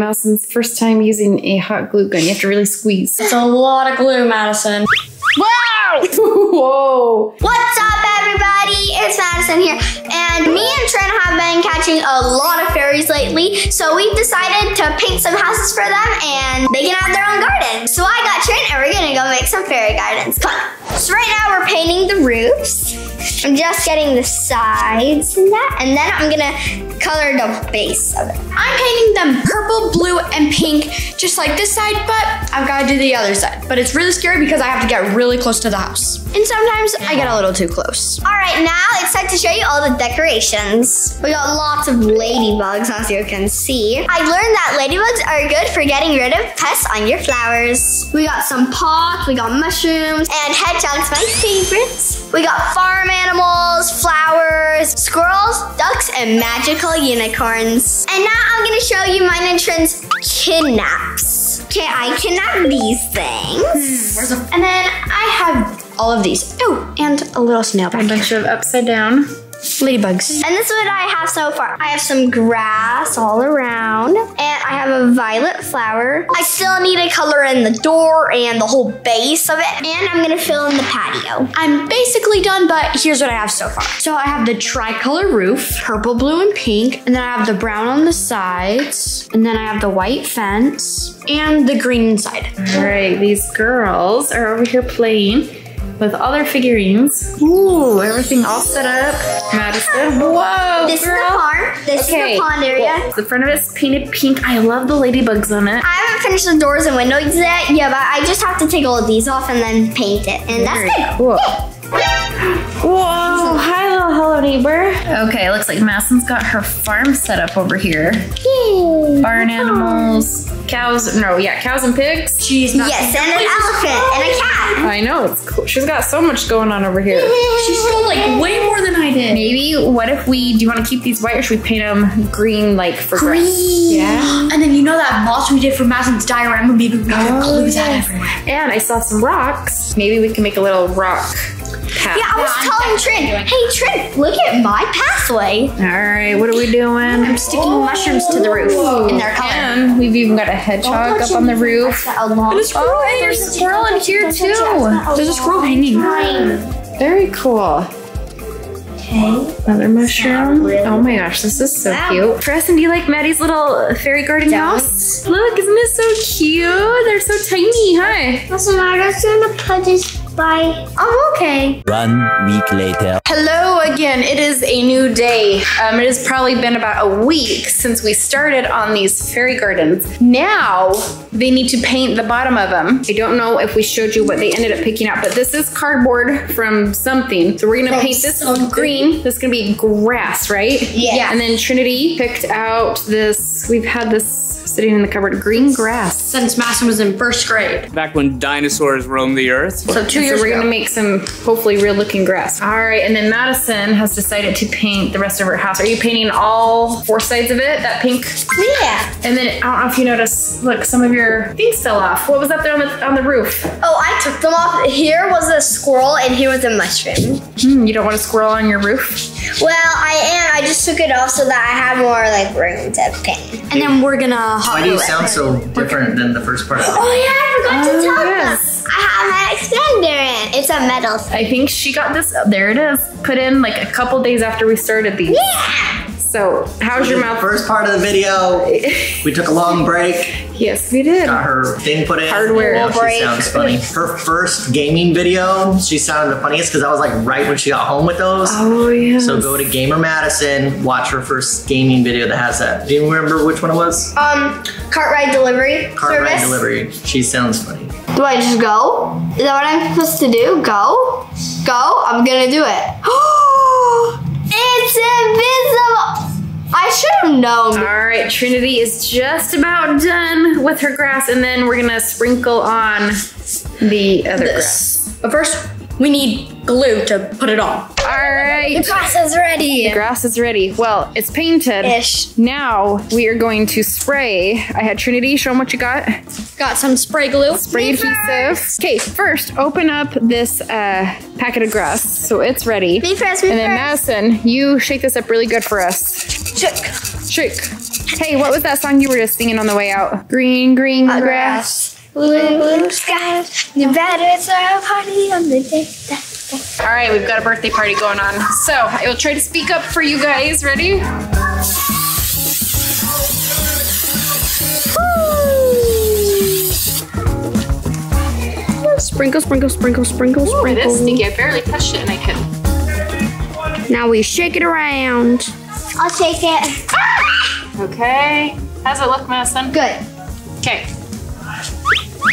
Madison's first time using a hot glue gun. You have to really squeeze. It's a lot of glue, Madison. Wow! Whoa! What's up, everybody? It's Madison here, and me and Trent have been catching a lot of fairies lately, so we've decided to paint some houses for them, and they can have their own garden. So I got Trent, and we're gonna go make some fairy gardens. Come on. So right now we're painting the roofs. I'm just getting the sides and that, and then I'm gonna color the base of it. I'm painting them purple, blue, and pink, just like this side, but I've gotta do the other side. But it's really scary because I have to get really close to the house. And sometimes I get a little too close. All right, now it's time to show you all the decorations. We got lots of ladybugs, as you can see. I learned that ladybugs are good for getting rid of pests on your flowers. We got some pots, we got mushrooms, and hedgehogs, my favorites. We got farm animals, flowers, squirrels, ducks, and magical unicorns. And now I'm gonna show you mine and Trent's kidnaps. Okay, I kidnapped these things. And then I have all of these. Oh, and a little snail back. A bunch of upside down ladybugs. And this is what I have so far. I have some grass all around, and I have a violet flower. I still need to color in the door and the whole base of it, and I'm gonna fill in the patio. I'm basically done, but here's what I have so far. So I have the tricolor roof, purple, blue, and pink, and then I have the brown on the sides, and then I have the white fence, and the green inside. All right, these girls are over here playing with all their figurines. Ooh, everything all set up. Madison, whoa, this girl. Is the farm, this okay. Is the pond area. Well, the front of it's painted pink. I love the ladybugs on it. I haven't finished the doors and windows yet. Yeah, but I just have to take all of these off and then paint it. And that's good. Cool. Whoa, hi little hello neighbor. Okay, looks like Madison's got her farm set up over here. Yay. Barn animals. Cows, no, yeah, cows and pigs. Jeez, yes, and an elephant and a cat. I know, it's cool. She's got so much going on over here. She stole like way more than I did. Maybe, what if we, do you want to keep these white or should we paint them green like for green? Grass? Yeah. And then you know that mulch we did for Madison's diorama, maybe we can glue that everywhere. And I saw some rocks. Maybe we can make a little rock path. Yeah, I was telling Trin, hey Trin, look at my pathway. All right, what are we doing? I'm sticking mushrooms to the roof in their color. And we've even got a hedgehog up on the roof. And a squirrel. Oh, hey, there's a squirrel in here too. There's a squirrel hanging. Very cool. Okay. Another mushroom. Oh my gosh, this is so cute. Preston, do you like Maddie's little fairy garden house? Look, isn't this so cute? They're so tiny, huh? Listen, I'm just gonna put this. Bye. I'm okay. 1 week later. Hello again. It is a new day. It has probably been about a week since we started on these fairy gardens. Now they need to paint the bottom of them. I don't know if we showed you what they ended up picking up, but this is cardboard from something. So we're gonna paint this green. This is gonna be grass, right? Yeah. And then Trinity picked out this. We've had this sitting in the cupboard, green grass. Since Madison was in first grade. Back when dinosaurs roamed the earth. So 2 years ago. We're gonna make some hopefully real looking grass. All right, and then Madison has decided to paint the rest of her house. Are you painting all four sides of it, that pink? Yeah. And then, I don't know if you noticed, look, some of your things fell off. What was up there on the roof? Oh, I took them off. Here was a squirrel and here was a mushroom. You don't want a squirrel on your roof? Well, I am. I just took it off so that I have more like room to paint. And then we're gonna Why do you sound so different than the first part? Oh yeah, I forgot to tell them. I have an extender in. It's a metal thing. I think she got this, there it is, put in like a couple days after we started these. Yeah! So, how's your mouth? First part of the video, we took a long break. Yes, we did. Got her thing put in. Hardware now break. She sounds funny. Her first gaming video, she sounded the funniest because I was like right when she got home with those. Oh, yeah. So go to Gamer Madison, watch her first gaming video that has that. Do you remember which one it was? Cart Ride Delivery. Cart Ride Delivery. She sounds funny. Do I just go? Is that what I'm supposed to do? Go? Go? I'm gonna do it. It's invisible! I should have known. All right, Trinity is just about done with her grass, and then we're gonna sprinkle on the other grass. But first, we need glue to put it on. All right. The grass is ready. The grass is ready. Well, it's painted. Ish. Now we are going to spray. I had Trinity, show them what you got. Got some spray glue. Spray adhesive. Okay, first open up this packet of grass so it's ready. Me first, me first. And then Madison, you shake this up really good for us. Shake. Shake. Hey, what was that song you were just singing on the way out? Green, green grass. Blue, blue skies. Nevada is our party on the day. All right, we've got a birthday party going on. So I will try to speak up for you guys. Ready? Woo! Sprinkle, sprinkle, sprinkle, sprinkle, sprinkle. It is stinky. I barely touched it and I couldn't. Now we shake it around. I'll shake it. Ah! Okay. How's it look, Madison? Good. Okay.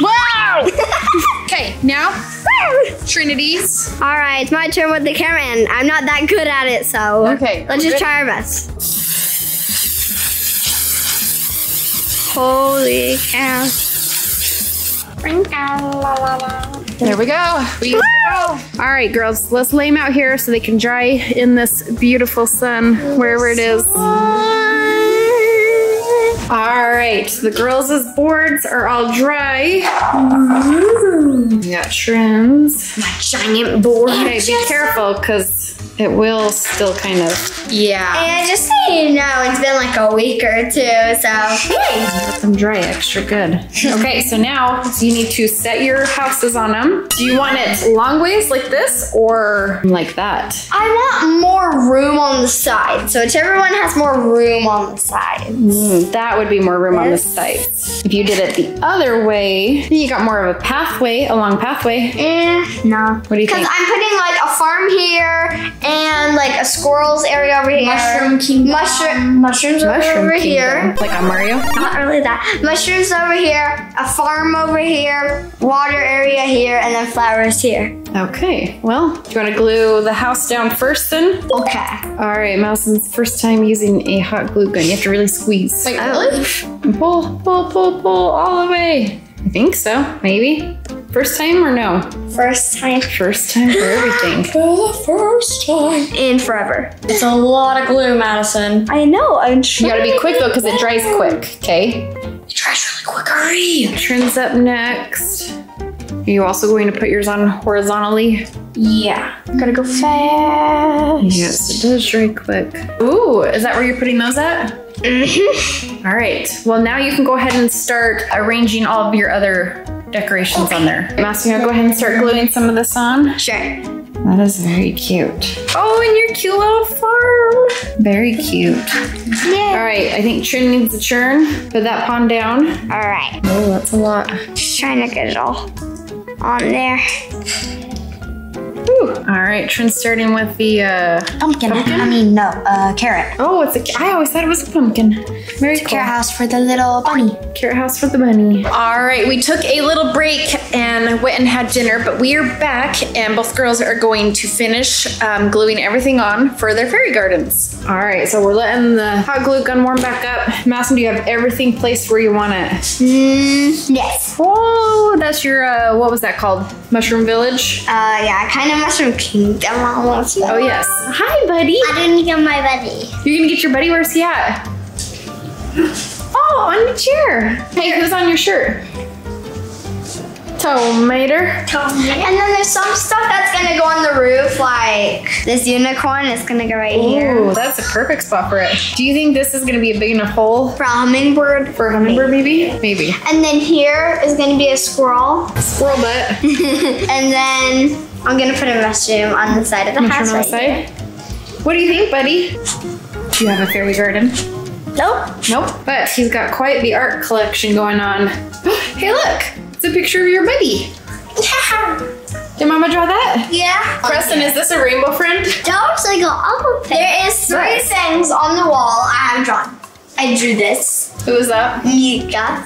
Wow! Okay, now Trinity's. All right, it's my turn with the camera, and I'm not that good at it, so okay, let's just try our best. Holy cow! There we go. We go. All right, girls, let's lay them out here so they can dry in this beautiful sun, wherever it is. All right, the girls' boards are all dry. Ooh. We got trims. My giant board. Okay, be careful because it will still kind of. Yeah. And just so you know, it's been like a week or two, so. Let them dry extra good. Okay, so now you need to set your houses on them. Do you want it long ways like this or like that? I want more room on the side. So whichever one has more room on the sides. Mm, that would be more room on the sides. If you did it the other way, then you got more of a pathway, a long pathway. No. What do you think? Because I'm putting like a farm here and like a squirrel's area over here. Mushroom kingdom. Mushrooms over here. Like on Mario? Not really that. Mushrooms over here, a farm over here, water area here, and then flowers here. Okay, well, do you want to glue the house down first then? Okay. All right, Madison's first time using a hot glue gun. You have to really squeeze. Wait, really? Pull, pull, pull, pull all the way. I think so, maybe. First time or no? First time. First time for everything. For the first time. And forever. It's a lot of glue, Madison. I know, I'm trying. You gotta be quick though, because it dries quick, okay? It dries really quick, hurry. Trim's up next. Are you also going to put yours on horizontally? Yeah. Gotta go fast. Yes, it does dry quick. Ooh, is that where you're putting those at? Mm-hmm. All right. Well, now you can go ahead and start arranging all of your other decorations on there. Madison, you want to go ahead and start gluing some of this on? Sure. That is very cute. Oh, and your cute little farm. Very cute. Yay. All right, I think Trin needs a churn. Put that pawn down. All right. Oh, that's a lot. Just trying to get it all on there. Ooh. All right, Trin's starting with the pumpkin. I mean, no, carrot. Oh, it's a. I always thought it was a pumpkin. Very cool. Carrot house for the little bunny. Carrot house for the bunny. All right, we took a little break and went and had dinner, but we are back, and both girls are going to finish gluing everything on for their fairy gardens. All right, so we're letting the hot glue gun warm back up. Madison, do you have everything placed where you want it? Yes. Oh, that's your what was that called? Mushroom village. Yeah, kind of. Mushroom kingdom. Oh yes. Hi, buddy. I didn't get my buddy. You're gonna get your buddy? Where's he at? Oh, on the chair. Hey, who's on your shirt? Tomater. And then there's some stuff that's gonna go on the roof, like this unicorn is gonna go right here. Ooh, that's a perfect spot for it. Do you think this is gonna be a big enough hole? For a hummingbird. For a hummingbird, maybe? Maybe. And then here is gonna be a squirrel. A squirrel butt. And then I'm gonna put a mushroom on the side of the house. Right here. What do you think, buddy? Do you have a fairy garden? Nope. Nope. But he's got quite the art collection going on. Hey, look! It's a picture of your buddy. Yeah. Did Mama draw that? Yeah. Preston, is this a rainbow friend? No, it's like an apple. There is three things on the wall I have drawn. I drew this. Who was that? Mika.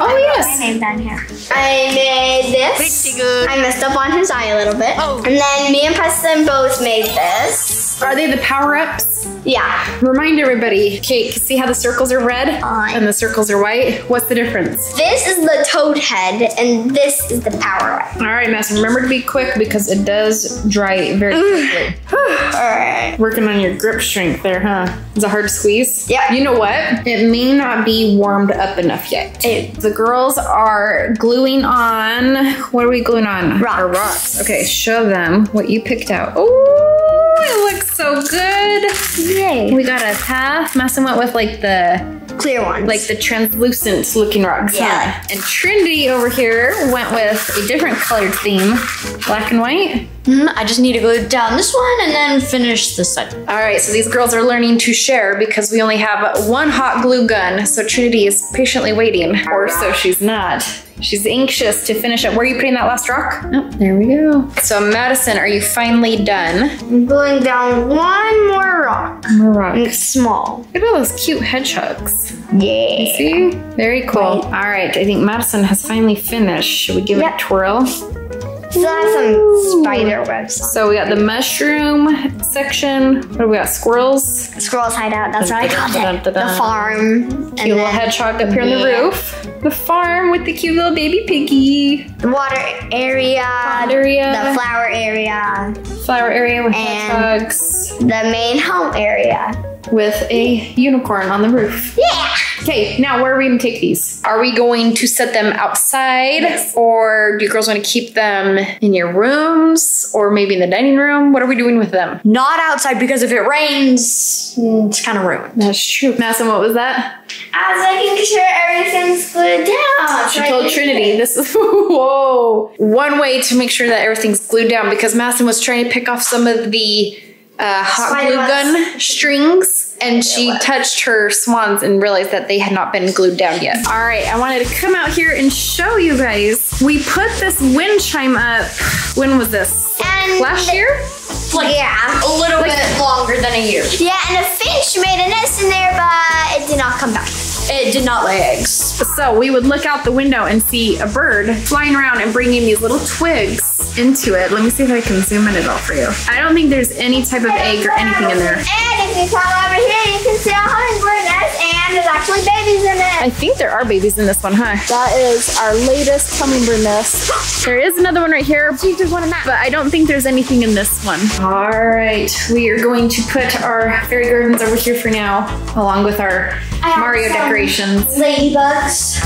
Oh, yes. I wrote my name down here. I made this. Pretty good. I messed up on his eye a little bit. Oh. And then me and Preston both made this. Are they the power-ups? Yeah. Remind everybody. Okay, see how the circles are red and the circles are white? What's the difference? This is the toad head and this is the power-up. All right, Madison, remember to be quick because it does dry very quickly. All right. Working on your grip strength there, huh? Is it hard to squeeze? Yeah. You know what? It may not be warmed up enough yet. The girls are gluing on, what are we gluing on? Rocks. Okay, show them what you picked out. Ooh! it looks so good. Yay. We got a path. Masson went with like the clear ones. Like the translucent looking rocks. Yeah. And Trinity over here went with a different colored theme. Black and white. I just need to go down this one and then finish this side. All right, so these girls are learning to share because we only have one hot glue gun. So Trinity is patiently waiting, or so she's not. She's anxious to finish up. Where are you putting that last rock? Oh, there we go. So Madison, are you finally done? I'm going down one more rock. More rock. And it's small. Look at all those cute hedgehogs. Yeah. You see? Very cool. Wait. All right, I think Madison has finally finished. Should we give it a twirl? Still have some spider webs. So we got the mushroom section. What do we got? Squirrels? Squirrels hideout. That's what I called it. The farm. Cute little hedgehog up here on the roof. The farm with the cute little baby piggy. The water area. The flower area. Flower area with hedgehogs. The main home area. With a unicorn on the roof. Yeah! Okay, now where are we gonna take these? Are we going to set them outside? Yes. Or do you girls wanna keep them in your rooms? Or maybe in the dining room? What are we doing with them? Not outside, because if it rains, it's kind of ruined. That's true. Madison, what was that? I was making sure everything's glued down. She told Trinity, this is, whoa. One way to make sure that everything's glued down, because Madison was trying to pick off some of the hot glue gun strings, and she touched her swans and realized that they had not been glued down yet. All right, I wanted to come out here and show you guys. We put this wind chime up. When was this? And last year? Like, yeah. A little bit longer than a year. Yeah, and a finch made a nest in there, but it did not come back. It did not lay eggs. So we would look out the window and see a bird flying around and bringing these little twigs into it. Let me see if I can zoom in at all for you. I don't think there's any type of egg or anything in there. And if you come over here, you can see a hummingbird nest, and there's actually babies in it. I think there are babies in this one, huh? That is our latest hummingbird nest. There is another one right here. She just wanted that. But I don't think there's anything in this one. All right, we are going to put our fairy gardens over here for now, along with our Mario decoration. Ladybugs.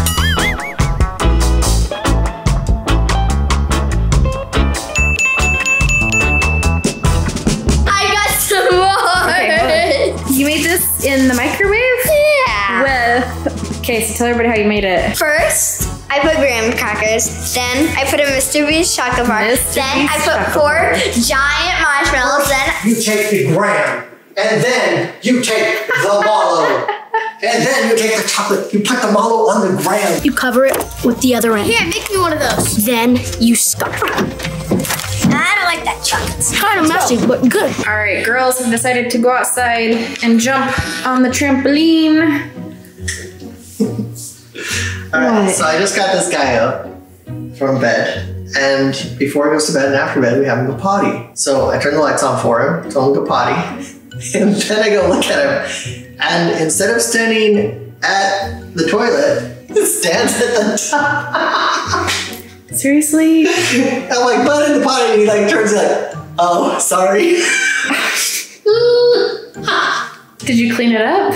I got some more. Okay, well, you made this in the microwave? Yeah. Okay, so tell everybody how you made it. First, I put graham crackers. Then I put a Mr. Beast chocolate bar. Then I put four giant marshmallows. Then you take the graham, and then you take the mallow. And then you take the chocolate, you put the mallow on the ground. You cover it with the other end. Here, make me one of those. Then you scoop it. I don't like that chocolate. It's kind of messy, but good. All right, girls have decided to go outside and jump on the trampoline. All right, so I just got this guy up from bed. And before he goes to bed and after bed, we have him go potty. So I turn the lights on for him, tell him to go potty. And then I go look at him. And instead of standing at the toilet, it stands at the top. Seriously? I'm like, butt in the potty, and he like turns like, oh, sorry. Did you clean it up?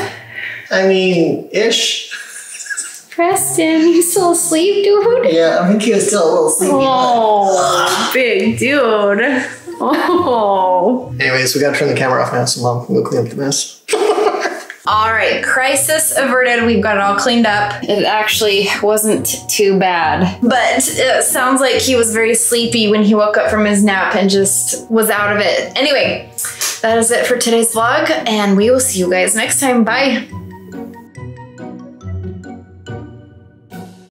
I mean, ish. Preston, he's still asleep, dude? Yeah, I think he was still a little sleepy. Oh, big dude. Oh. Anyways, we gotta turn the camera off now, so Mom can go clean up the mess. All right, crisis averted. We've got it all cleaned up. It actually wasn't too bad, but it sounds like he was very sleepy when he woke up from his nap and just was out of it. Anyway, that is it for today's vlog, and we will see you guys next time. Bye.